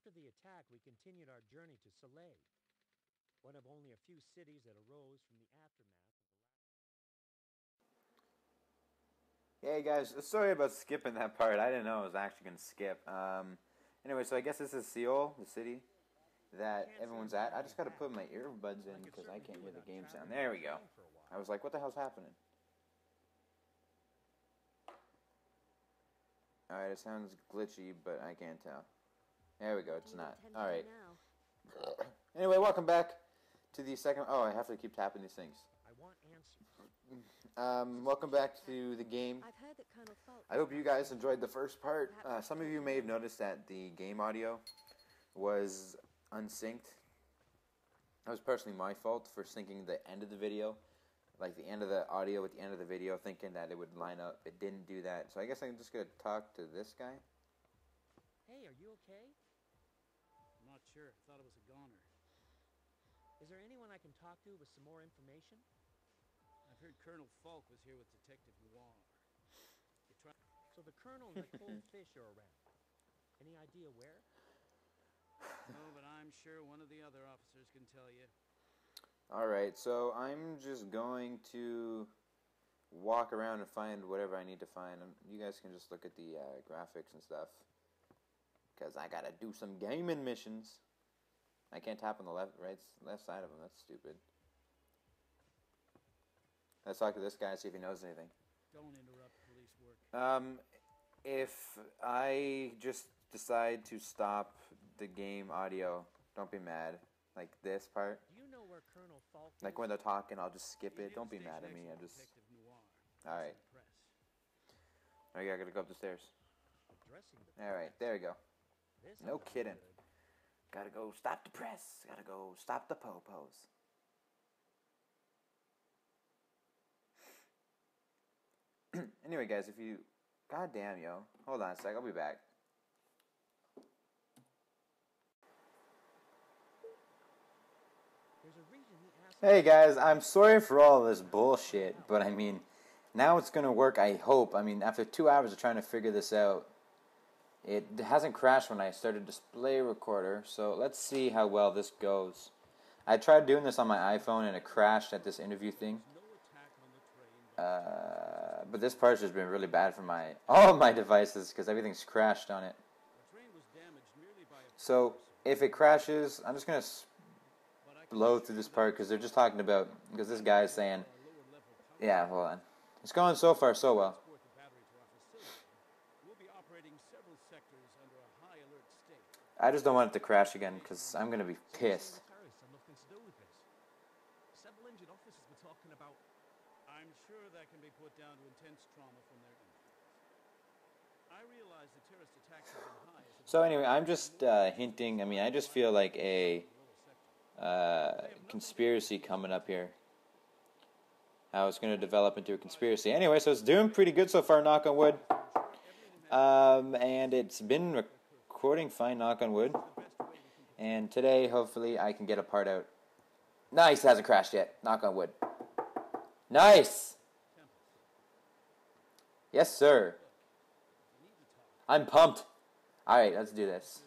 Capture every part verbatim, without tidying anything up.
After the attack, we continued our journey to Soleil, one of only a few cities that arose from the aftermath of the last... Hey guys, sorry about skipping that part. I didn't know I was actually going to skip. Um, anyway, so I guess this is Seoul, the city that everyone's at. I just got to put my earbuds in because I can't hear the game sound. There we go. I was like, what the hell's happening? Alright, it sounds glitchy, but I can't tell. There we go, it's not. Alright. Anyway, welcome back to the second... Oh, I have to keep tapping these things. I want answers. Um, welcome back to the game. I've heard that Colonel Falk... I hope you guys enjoyed the first part. Uh, some of you may have noticed that the game audio was unsynced. That was personally my fault for syncing the end of the video. Like the end of the audio with the end of the video, thinking that it would line up. It didn't do that. So I guess I'm just going to talk to this guy. Hey, are you okay? I'm not sure. I thought it was a goner. Is there anyone I can talk to with some more information? I've heard Colonel Falk was here with Detective Wong. So the Colonel and the cold fish are around. Any idea where? No, but I'm sure one of the other officers can tell you. Alright, so I'm just going to walk around and find whatever I need to find. You guys can just look at the uh, graphics and stuff. Because I gotta do some gaming missions. I can't tap on the left, right, left side of him. That's stupid. Let's talk to this guy and see if he knows anything. Don't interrupt police work. Um, if I just decide to stop the game audio, don't be mad. Like this part. Do you know where Colonel Falk is? Like when they're talking, I'll just skip it. Don't be mad at me. I just. All right. All right, I gotta go up the stairs. All right, there we go. No kidding. Gotta go stop the press. Gotta go stop the popos. Anyway, guys, if you, goddamn yo, hold on a sec. I'll be back. Hey guys, I'm sorry for all this bullshit, but I mean, now it's gonna work, I hope. I mean, after two hours of trying to figure this out, it hasn't crashed when I started display recorder, so let's see how well this goes. I tried doing this on my iPhone and it crashed at this interview thing. Uh, but this part's just been really bad for my all my devices because everything's crashed on it. So, if it crashes, I'm just gonna blow through this part because they're just talking about because this guy is saying, yeah, hold on, it's going so far so well. I just don't want it to crash again because I'm gonna be pissed. I'm sure that can be put down to intense trauma from their influence. I realize the terrorist attacks have been high. So anyway, I'm just uh, hinting. I mean, I just feel like a Uh, conspiracy coming up here. How it's going to develop into a conspiracy. Anyway, so it's doing pretty good so far, knock on wood. Um, and it's been recording fine, knock on wood. And today, hopefully, I can get a part out. Nice, it hasn't crashed yet, knock on wood. Nice! Yes, sir. I'm pumped. Alright, let's do this.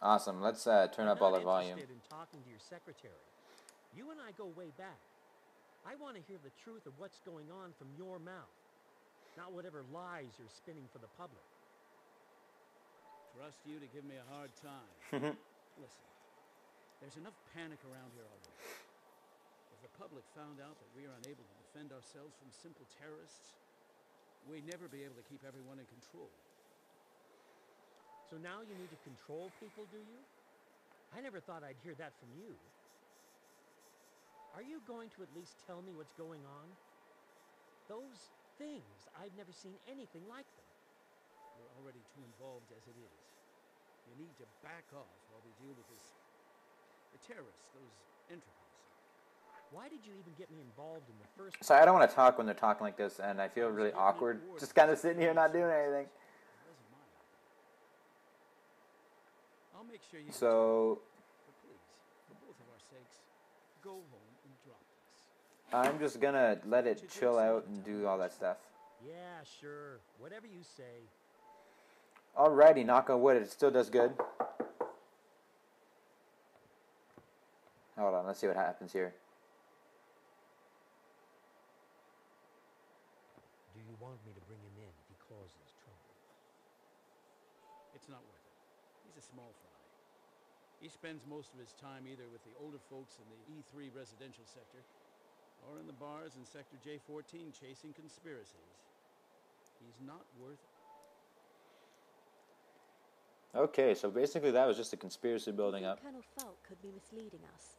Awesome. Let's uh, turn up all the volume. I'm interested in talking to your secretary. You and I go way back. I want to hear the truth of what's going on from your mouth, not whatever lies you're spinning for the public. Trust you to give me a hard time. Listen, there's enough panic around here already. If the public found out that we are unable to defend ourselves from simple terrorists, we'd never be able to keep everyone in control. So now you need to control people, do you? I never thought I'd hear that from you. Are you going to at least tell me what's going on? Those things, I've never seen anything like them. You're already too involved as it is. You need to back off while we deal with this. The terrorists, those enterprises. Why did you even get me involved in the first place? So I don't want to talk when they're talking like this, and I feel really awkward. Just kind of sitting here not doing anything. I'll make sure you so, I'm just gonna let it chill out and do all that stuff. Yeah, sure. Whatever you say. Alrighty, knock on wood, it still does good. Hold on, let's see what happens here. Do you want me to bring him in if he causes trouble? It's not worth it. He's a small fry. He spends most of his time either with the older folks in the E three residential sector or in the bars in Sector J fourteen chasing conspiracies. He's not worth it. Okay, so basically that was just a conspiracy building up. Colonel Falk could be misleading us.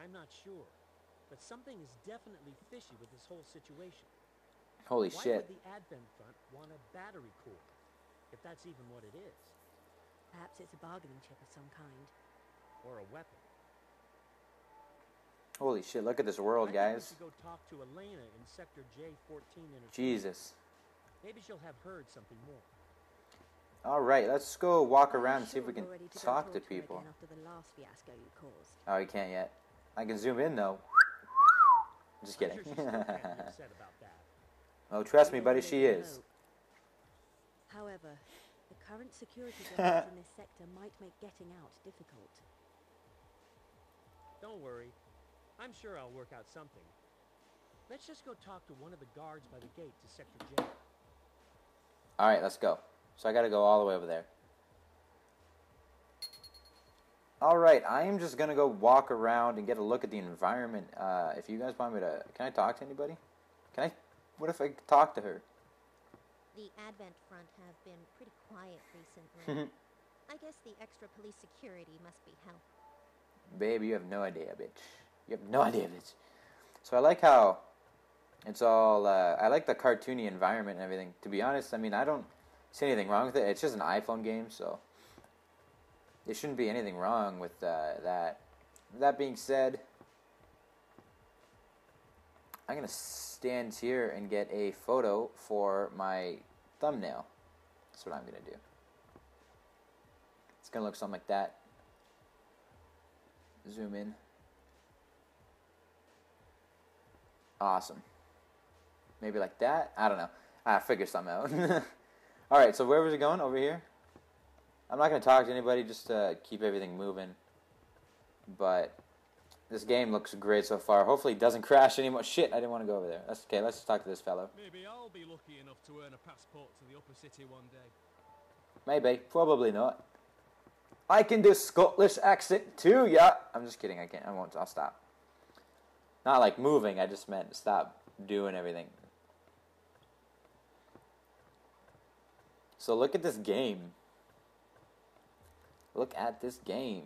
I'm not sure, but something is definitely fishy with this whole situation. Holy Why shit. Why would the Advent Front want a battery core, if that's even what it is? Perhaps it's a bargaining chip of some kind. Or a weapon. Holy shit, look at this world, guys. Go talk to Elena in Sector J fourteen. Jesus. Maybe she'll have heard something more. All right, let's go walk around and see if we can talk to people. Oh, we can't yet. I can zoom in, though. Just kidding. Oh, trust me, buddy, she is. However, the current security guards in this sector might make getting out difficult. Don't worry. I'm sure I'll work out something. Let's just go talk to one of the guards by the gate to Sector J. Alright, let's go. So I gotta go all the way over there. Alright, I am just gonna go walk around and get a look at the environment. Uh, if you guys want me to... Can I talk to anybody? Can I... What if I talk to her? The Advent Front have been pretty quiet recently. I guess the extra police security must be help. Babe, you have no idea, bitch. You have no idea, bitch. So I like how it's all... Uh, I like the cartoony environment and everything. To be honest, I mean, I don't see anything wrong with it. It's just an iPhone game, so... There shouldn't be anything wrong with uh, that. That being said... I'm going to stand here and get a photo for my thumbnail. That's what I'm going to do. It's going to look something like that. Zoom in. Awesome. Maybe like that? I don't know. I figure something out. Alright, so where was it going? Over here? I'm not going to talk to anybody just to keep everything moving. But... This game looks great so far. Hopefully it doesn't crash anymore. Shit, I didn't want to go over there. That's okay, let's just talk to this fellow. Maybe I'll be lucky enough to earn a passport to the upper city one day. Maybe. Probably not. I can do Scottish accent too, yeah. I'm just kidding, I can't. I won't. I'll stop. Not like moving, I just meant stop doing everything. So look at this game. Look at this game.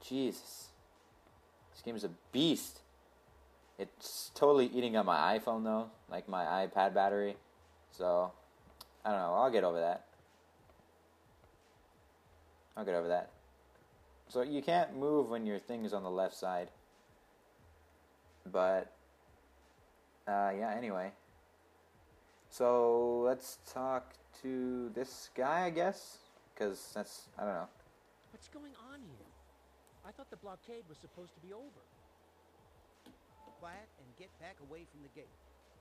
Jesus. This game is a beast. It's totally eating up my iPhone, though. Like, my iPad battery. So, I don't know. I'll get over that. I'll get over that. So, you can't move when your thing is on the left side. But, uh, yeah, anyway. So, let's talk to this guy, I guess? Because that's, I don't know. What's going on here? I thought the blockade was supposed to be over. Quiet and get back away from the gate.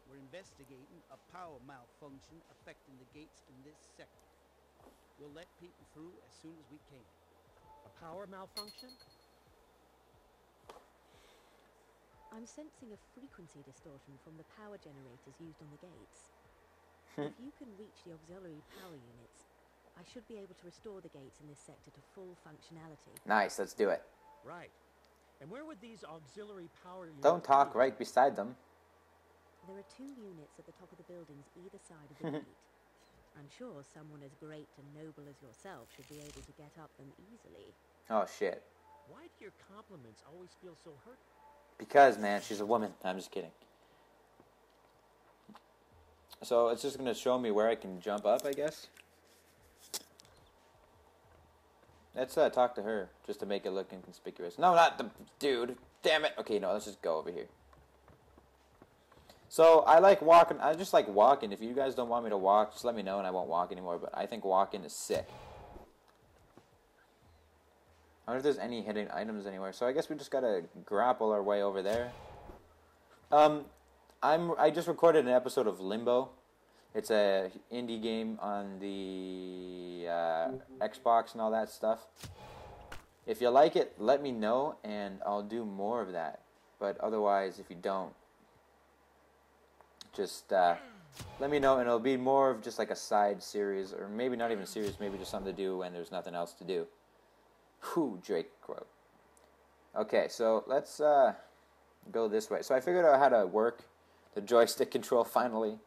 We're investigating a power malfunction affecting the gates in this sector. We'll let people through as soon as we can. A power malfunction? I'm sensing a frequency distortion from the power generators used on the gates. If you can reach the auxiliary power units, I should be able to restore the gates in this sector to full functionality. Nice, let's do it. Right. And where would these auxiliary power units... Don't talk be? Right beside them. There are two units at the top of the buildings either side of the gate. I'm sure someone as great and noble as yourself should be able to get up them easily. Oh, shit. Why do your compliments always feel so hurt? Because, man, she's a woman. I'm just kidding. So it's just going to show me where I can jump up, I guess. Let's uh, talk to her, just to make it look inconspicuous. No, not the dude. Damn it. Okay, no, let's just go over here. So, I like walking. I just like walking. If you guys don't want me to walk, just let me know and I won't walk anymore. But I think walking is sick. I wonder if there's any hidden items anywhere. So, I guess we just gotta grapple our way over there. Um, I'm, I just recorded an episode of Limbo. It's a indie game on the uh, Xbox and all that stuff. If you like it, let me know, and I'll do more of that. But otherwise, if you don't, just uh, let me know, and it'll be more of just like a side series, or maybe not even a series, maybe just something to do when there's nothing else to do. Whew, Drake quote. Okay, so let's uh, go this way. So I figured out how to work the joystick control finally.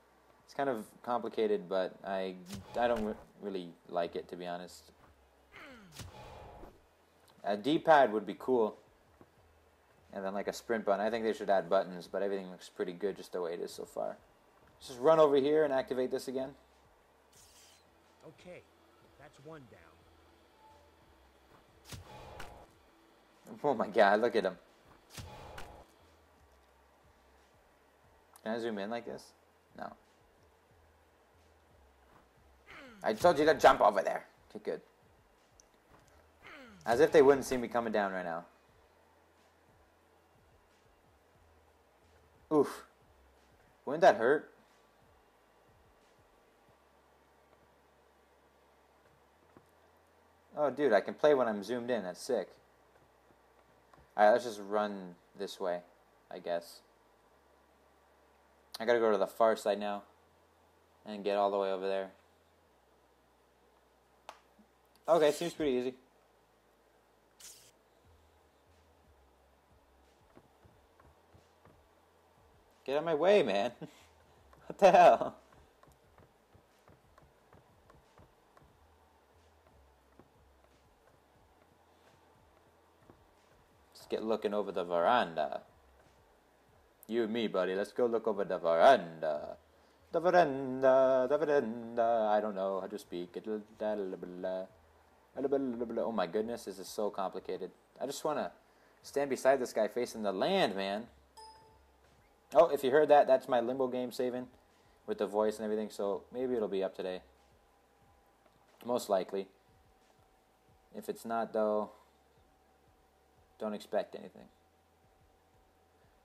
It's kind of complicated, but I, I don't really like it, to be honest. A D-pad would be cool. And then like a sprint button. I think they should add buttons, but everything looks pretty good just the way it is so far. Let's just run over here and activate this again. Okay, that's one down. Oh my god, look at him. Can I zoom in like this? No. I told you to jump over there. Okay, good. As if they wouldn't see me coming down right now. Oof. Wouldn't that hurt? Oh, dude, I can play when I'm zoomed in. That's sick. Alright, let's just run this way, I guess. I gotta go to the far side now and get all the way over there. Okay, seems pretty easy. Get out of my way, man. What the hell? Let's get looking over the veranda. You and me, buddy. Let's go look over the veranda. The veranda, the veranda. I don't know how to speak. Oh my goodness, this is so complicated. I just want to stand beside this guy facing the land, man. Oh, if you heard that, that's my Limbo game saving with the voice and everything, so maybe it'll be up today. Most likely. If it's not, though, don't expect anything.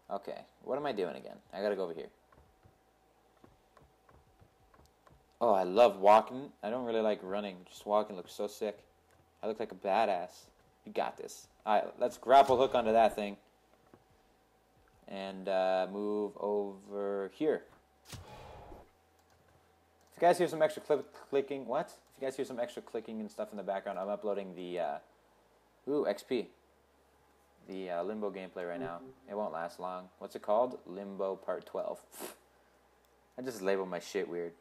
Okay, what am I doing again? I gotta go over here. Oh, I love walking. I don't really like running. Just walking looks so sick. I look like a badass. You got this. Alright, let's grapple hook onto that thing. And uh, move over here. If you guys hear some extra cl clicking, what? If you guys hear some extra clicking and stuff in the background, I'm uploading the, uh, ooh, X P. The uh, Limbo gameplay right now. It won't last long. What's it called? Limbo Part twelve. I just label my shit weird.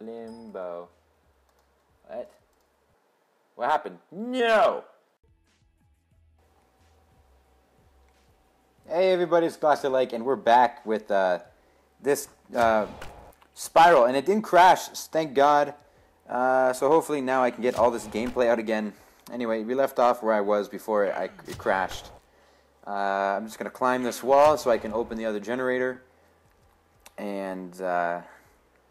Limbo. What? What happened? No! Hey everybody, it's Glossylake, and we're back with uh, this uh, Spiral, and it didn't crash, thank God. Uh, so hopefully now I can get all this gameplay out again. Anyway, we left off where I was before it, I, it crashed. Uh, I'm just going to climb this wall so I can open the other generator. And uh,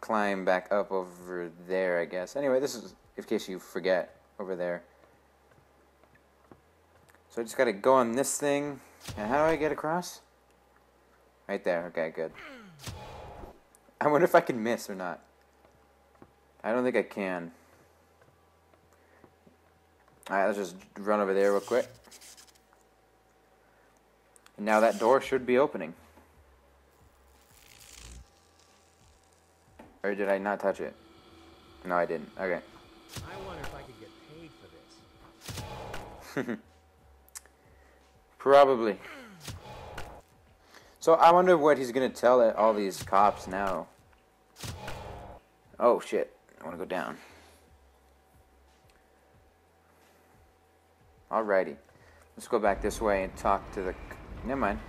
climb back up over there, I guess. Anyway, this is, in case you forget, over there. So I just got to go on this thing. And how do I get across? Right there. Okay, good. I wonder if I can miss or not. I don't think I can. Alright, let's just run over there real quick. And now that door should be opening. Or did I not touch it? No, I didn't. Okay. I wonder if I could get paid for this. Probably. So I wonder what he's going to tell all these cops now. Oh, shit. I want to go down. Alrighty, let's go back this way and talk to the... Never mind.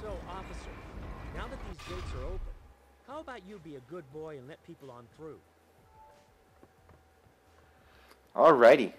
So, officer, now that these gates are open, how about you be a good boy and let people on through? Alrighty.